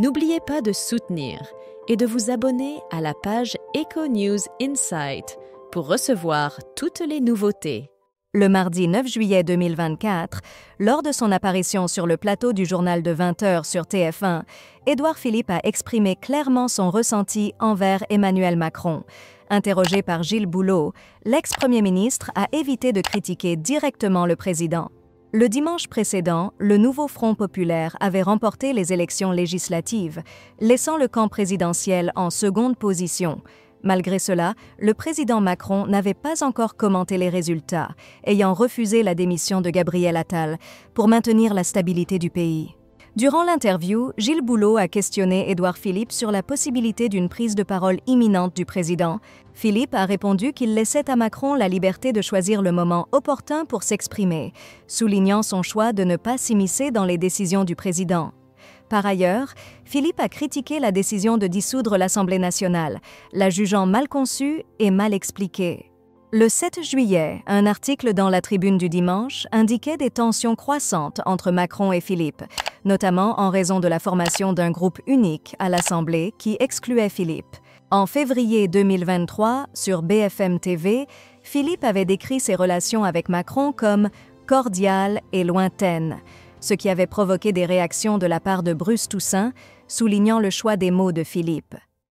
N'oubliez pas de soutenir et de vous abonner à la page EcoNews Insight pour recevoir toutes les nouveautés. Le mardi 9 juillet 2024, lors de son apparition sur le plateau du journal de 20h sur TF1, Édouard Philippe a exprimé clairement son ressenti envers Emmanuel Macron. Interrogé par Gilles Bouleau, l'ex-premier ministre a évité de critiquer directement le président. Le dimanche précédent, le Nouveau Front Populaire avait remporté les élections législatives, laissant le camp présidentiel en seconde position. Malgré cela, le président Macron n'avait pas encore commenté les résultats, ayant refusé la démission de Gabriel Attal pour maintenir la stabilité du pays. Durant l'interview, Gilles Bouleau a questionné Édouard Philippe sur la possibilité d'une prise de parole imminente du président. Philippe a répondu qu'il laissait à Macron la liberté de choisir le moment opportun pour s'exprimer, soulignant son choix de ne pas s'immiscer dans les décisions du président. Par ailleurs, Philippe a critiqué la décision de dissoudre l'Assemblée nationale, la jugeant mal conçue et mal expliquée. Le 7 juillet, un article dans La Tribune du Dimanche indiquait des tensions croissantes entre Macron et Philippe, notamment en raison de la formation d'un groupe unique à l'Assemblée qui excluait Philippe. En février 2023, sur BFM TV, Philippe avait décrit ses relations avec Macron comme « cordiales et lointaines », ce qui avait provoqué des réactions de la part de Bruce Toussaint, soulignant le choix des mots de Philippe.